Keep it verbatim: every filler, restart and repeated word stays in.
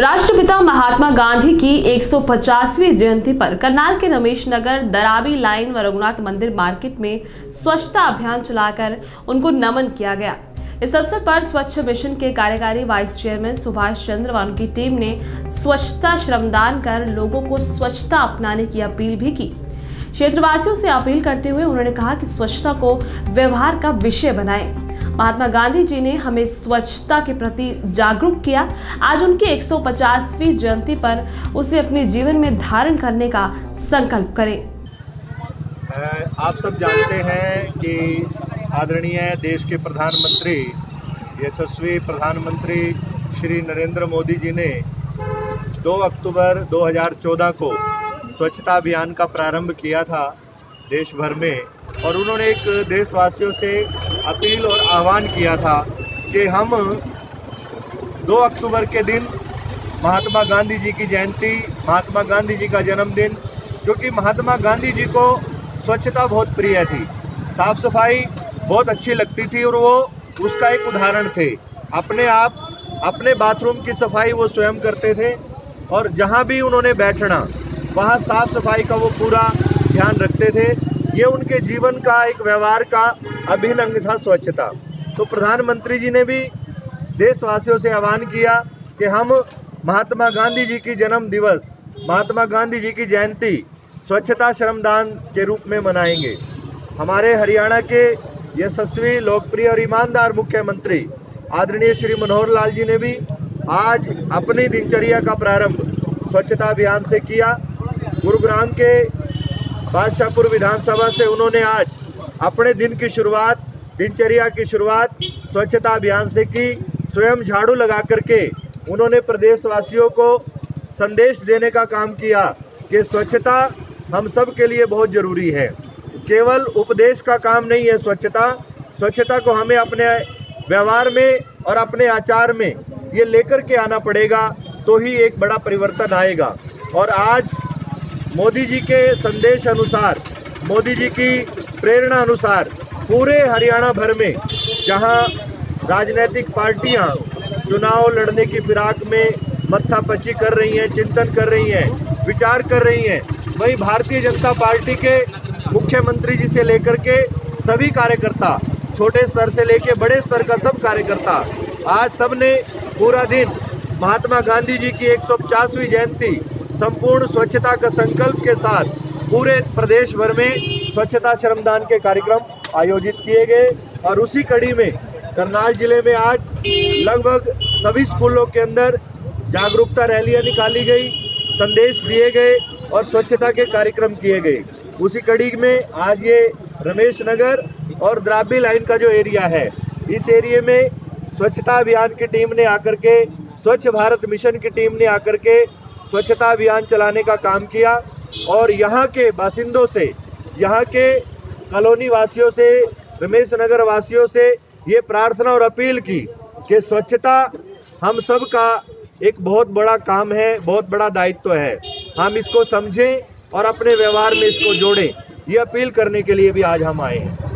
राष्ट्रपिता महात्मा गांधी की एक सौ पचासवीं जयंती पर करनाल के रमेश नगर दराबी लाइन व रघुनाथ मंदिर मार्केट में स्वच्छता अभियान चलाकर उनको नमन किया गया। इस अवसर पर स्वच्छ मिशन के कार्यकारी वाइस चेयरमैन सुभाष चंद्र वान की टीम ने स्वच्छता श्रमदान कर लोगों को स्वच्छता अपनाने की अपील भी की। क्षेत्रवासियों से अपील करते हुए उन्होंने कहा कि स्वच्छता को व्यवहार का विषय बनाएं। महात्मा गांधी जी ने हमें स्वच्छता के प्रति जागरूक किया। आज उनकी एक सौ पचासवीं जयंती पर उसे अपने जीवन में धारण करने का संकल्प करें। आप सब जानते हैं कि आदरणीय देश के प्रधानमंत्री यशस्वी प्रधानमंत्री श्री नरेंद्र मोदी जी ने दो अक्टूबर दो हज़ार चौदह को स्वच्छता अभियान का प्रारंभ किया था देश भर में, और उन्होंने एक देशवासियों से अपील और आह्वान किया था कि हम दो अक्टूबर के दिन महात्मा गांधी जी की जयंती, महात्मा गांधी जी का जन्मदिन, क्योंकि महात्मा गांधी जी को स्वच्छता बहुत प्रिय थी, साफ सफाई बहुत अच्छी लगती थी और वो उसका एक उदाहरण थे। अपने आप अपने बाथरूम की सफाई वो स्वयं करते थे और जहाँ भी उन्होंने बैठना वहाँ साफ सफाई का वो पूरा ध्यान रखते थे। ये उनके जीवन का एक व्यवहार का अभिन्न अंग था स्वच्छता। तो प्रधानमंत्री जी ने भी देशवासियों से आह्वान किया कि हम महात्मा गांधी जी की जन्म दिवस, महात्मा गांधी जी की जयंती स्वच्छता श्रमदान के रूप में मनाएंगे। हमारे हरियाणा के यशस्वी, लोकप्रिय और ईमानदार मुख्यमंत्री आदरणीय श्री मनोहर लाल जी ने भी आज अपनी दिनचर्या का प्रारंभ स्वच्छता अभियान से किया। गुरुग्राम के बादशाहपुर विधानसभा से उन्होंने आज अपने दिन की शुरुआत, दिनचर्या की शुरुआत स्वच्छता अभियान से की। स्वयं झाड़ू लगा करके उन्होंने प्रदेशवासियों को संदेश देने का काम किया कि स्वच्छता हम सब के लिए बहुत ज़रूरी है। केवल उपदेश का काम नहीं है स्वच्छता। स्वच्छता को हमें अपने व्यवहार में और अपने आचार में ये लेकर के आना पड़ेगा, तो ही एक बड़ा परिवर्तन आएगा। और आज मोदी जी के संदेश अनुसार, मोदी जी की प्रेरणा अनुसार पूरे हरियाणा भर में जहां राजनीतिक पार्टियां चुनाव लड़ने की फिराक में मत्थापच्ची कर रही हैं, चिंतन कर रही हैं, विचार कर रही हैं, वहीं भारतीय जनता पार्टी के मुख्यमंत्री जी से लेकर के सभी कार्यकर्ता, छोटे स्तर से लेकर बड़े स्तर का सब कार्यकर्ता, आज सबने पूरा दिन महात्मा गांधी जी की एक सौ पचासवीं जयंती संपूर्ण स्वच्छता का संकल्प के साथ पूरे प्रदेश भर में स्वच्छता श्रमदान के कार्यक्रम आयोजित किए गए। और उसी कड़ी में करनाल जिले में आज लगभग सभी स्कूलों के अंदर जागरूकता रैलियाँ निकाली गई, संदेश दिए गए और स्वच्छता के कार्यक्रम किए गए। उसी कड़ी में आज ये रमेश नगर और द्राबी लाइन का जो एरिया है, इस एरिया में स्वच्छता अभियान की टीम ने आकर के, स्वच्छ भारत मिशन की टीम ने आकर के स्वच्छता अभियान चलाने का काम किया। और यहाँ के बासिंदों से, यहाँ के कॉलोनी वासियों से, रमेश नगर वासियों से ये प्रार्थना और अपील की कि स्वच्छता हम सब का एक बहुत बड़ा काम है, बहुत बड़ा दायित्व है। हम इसको समझें और अपने व्यवहार में इसको जोड़ें। ये अपील करने के लिए भी आज हम आए हैं।